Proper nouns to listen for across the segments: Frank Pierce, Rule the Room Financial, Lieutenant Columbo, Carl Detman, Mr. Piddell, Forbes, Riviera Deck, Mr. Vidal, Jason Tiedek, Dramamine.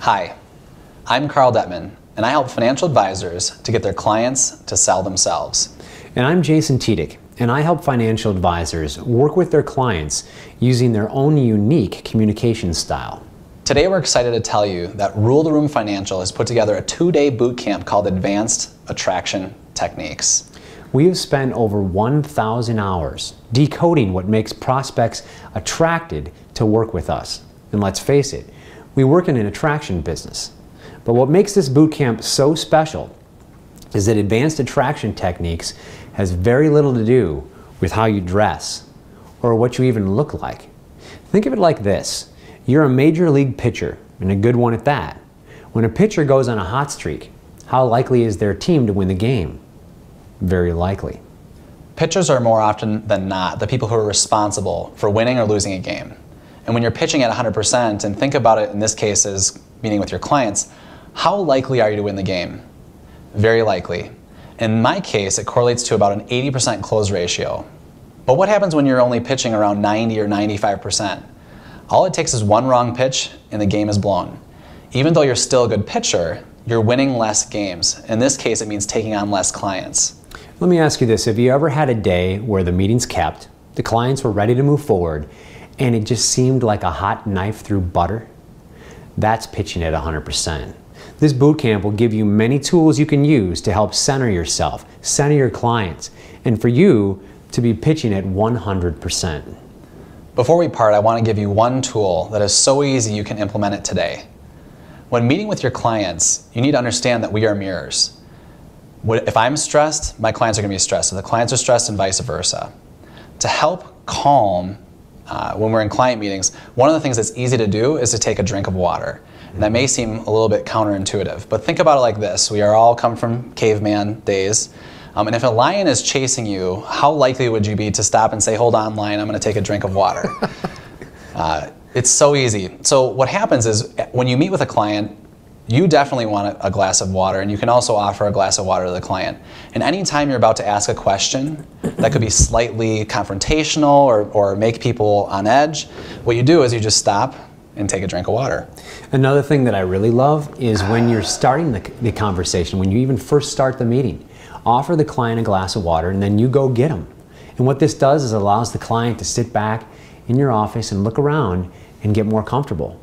Hi, I'm Carl Detman, and I help financial advisors to get their clients to sell themselves. And I'm Jason Tiedek, and I help financial advisors work with their clients using their own unique communication style. Today we're excited to tell you that Rule the Room Financial has put together a two-day boot camp called Advanced Attraction Techniques. We have spent over 1,000 hours decoding what makes prospects attracted to work with us. And let's face it, we work in an attraction business. But what makes this boot camp so special is that advanced attraction techniques has very little to do with how you dress or what you even look like. Think of it like this. You're a major league pitcher, and a good one at that. When a pitcher goes on a hot streak, how likely is their team to win the game? Very likely. Pitchers are more often than not the people who are responsible for winning or losing a game. And when you're pitching at 100%, and think about it in this case as meeting with your clients, how likely are you to win the game? Very likely. In my case, it correlates to about an 80% close ratio. But what happens when you're only pitching around 90 or 95%? All it takes is one wrong pitch and the game is blown. Even though you're still a good pitcher, you're winning less games. In this case, it means taking on less clients. Let me ask you this. Have you ever had a day where the meetings kept, the clients were ready to move forward, and it just seemed like a hot knife through butter? That's pitching at 100%. This boot camp will give you many tools you can use to help center yourself, center your clients, and for you to be pitching at 100%. Before we part, I want to give you one tool that is so easy you can implement it today. When meeting with your clients, you need to understand that we are mirrors. If I'm stressed, my clients are going to be stressed. If the clients are stressed, and vice versa. To help calm when we're in client meetings, one of the things that's easy to do is to take a drink of water. And that may seem a little bit counterintuitive, but think about it like this. We are all come from caveman days. And if a lion is chasing you, how likely would you be to stop and say, hold on, lion, I'm going to take a drink of water? It's so easy. So what happens is when you meet with a client, you definitely want a glass of water, and you can also offer a glass of water to the client. And anytime you're about to ask a question that could be slightly confrontational or make people on edge, what you do is you just stop and take a drink of water. Another thing that I really love is when you're starting the conversation, when you even first start the meeting, offer the client a glass of water and then you go get them. And what this does is allows the client to sit back in your office and look around and get more comfortable.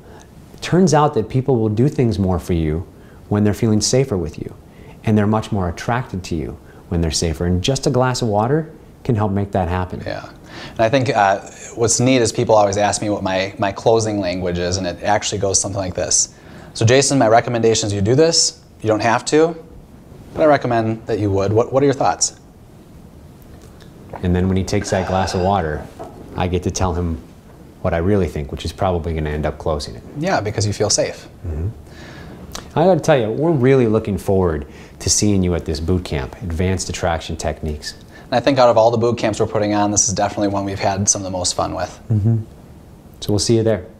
Turns out that people will do things more for you when they're feeling safer with you, and they're much more attracted to you when they're safer, and just a glass of water can help make that happen. Yeah, and I think what's neat is people always ask me what my closing language is, and it actually goes something like this. So Jason, my recommendation is you do this. You don't have to, but I recommend that you would. What are your thoughts? And then when he takes that glass of water, I get to tell him what I really think, which is probably going to end up closing it. Yeah, because you feel safe. Mm-hmm. I got to tell you, we're really looking forward to seeing you at this boot camp, Advanced Attraction Techniques. And I think out of all the boot camps we're putting on, this is definitely one we've had some of the most fun with. Mm-hmm. So we'll see you there.